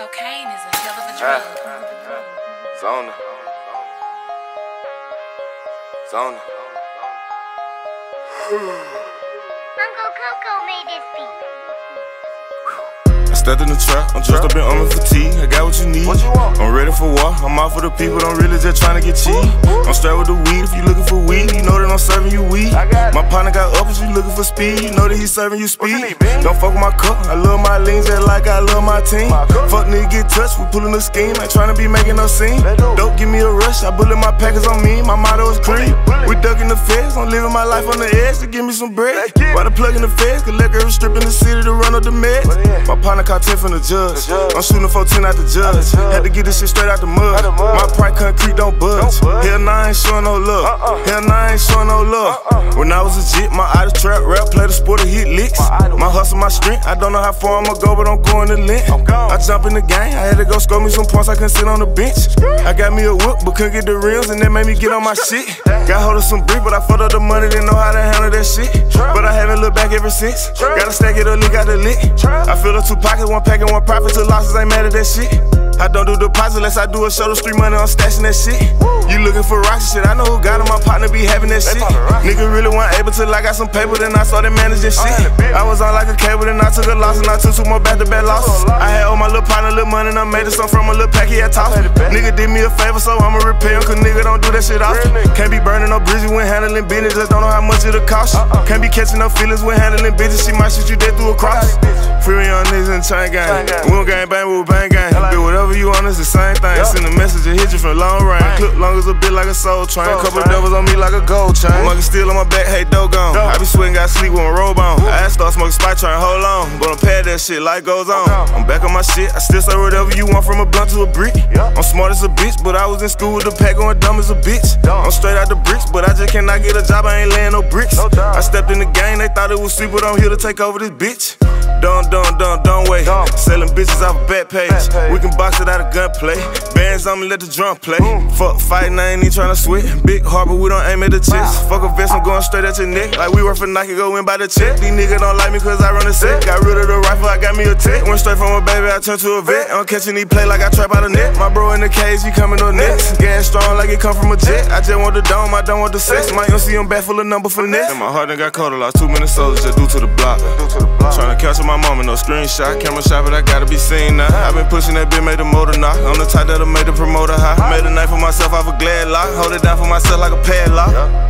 Cocaine is a hell of a drug. Zona. Zona. Uncle Coco made this beat. I stepped in the trap, I'm dressed up in armor fatigue. I got what you need. What you want? I'm ready for war. I'm out for the people, don't really just trying to get cheap. I'm straight with the weed. If you looking for weed, you know that I'm serving you weed. My partner got up, if you looking for speed, you know that he's serving you speed. Don't fuck with my cup. I love my lean just like I love my team. Fuck nigga get touched, we pullin' a scheme, ain't tryna be making no scene. Dope give me a rush, I bullet my packers on me, my motto is cream. We duckin' the feds, I'm living my life on the edge to give me some bread. Why the plug in the feds, collect every strip in the city to run up the meds. My partner caught 10 from the judge, I'm shooting 14 out the judge. Had to get this shit straight out the mud, my pride concrete don't budge. Hell nah, I ain't showing no love, hell nah, I ain't showing no love. When I was a jit, my idol trap rap, play the sport of hit licks. My hustle, my strength, I don't know how far I'ma go, but I'm going to lint. I jump in the game, I had to go score me some points, I couldn't sit on the bench. I got me a whip, but couldn't get the rims, and that made me get on my shit. Got hold of some brick, but I fucked up the money, didn't know how to handle that shit. But I haven't looked back ever since. Gotta stack it up, leak out the lick. I fill up two pockets, one pack and one profit, two losses, ain't mad at that shit. I don't do deposits unless I do a show, the street money, I'm stashing that shit. You looking for rocks shit, I know who got him, my partner be having that shit. Nigga really wasn't able till I got some paper, then I started managing shit. I was on like a cable, then I took a loss, and I took 2 more back-to-back losses. I had all my little partner, little money, and I made it some from a little pack he had tossed. Nigga did me a favor, so I'ma repair him, cause nigga don't do that shit often. Can't be burning no bridges when handling business, just don't know how much it'll cost you. Can't be catching no feelings when handling bitches, she might shoot you dead through a cross. Free young niggas in chain gang, we don't gang bang, we bang gang. Do whatever you want, it's the same thing. Send a message and hit you from long range. Clip long as a bit like a soul train. Couple doubles on me like a gold chain. Monkey still on my back, hey, dope gone. I be sweating, got sleep with my robe on. I start smoking spy train, hold on. But I'm pad that shit, life goes on. I'm back on my shit, I still say whatever you want from a blunt to a brick. I'm smart as a bitch, but I was in school with a pack going dumb as a bitch. I'm straight out the bricks, but I just cannot get a job, I ain't laying no bricks. I stepped in the game, they thought it was sweet, but I'm here to take over this bitch. Don't wait. Selling bitches off a back page. We can box it out of gunplay. Bands, I'ma let the drum play. Fuck fighting, I ain't even tryna switch. Big heart, but we don't aim at the chest. Fuck a vest, I'm going straight at your neck. Like we work for Nike, go in by the check. These niggas don't like me cause I run a set. Got rid of the rifle, I got me a tech. Went straight from a baby, I turned to a vet. I'm catching these play like I trap out a net. My bro in the cage, he coming on next. Gas strong like it come from a jet. I just want the dome, I don't want the sex. My MC, I'm back full of number finesse. And my heart done got cold, I lost 2 minutes soldiers just due to the block. Tryna catch up my mama, no screenshot. Camera shot, but I gotta be seen now. I been pushing that bitch, made the motor knock. I'm the type that'll make the promoter high. Made a knife for myself, I have a glad lock. Hold it down for myself like a padlock.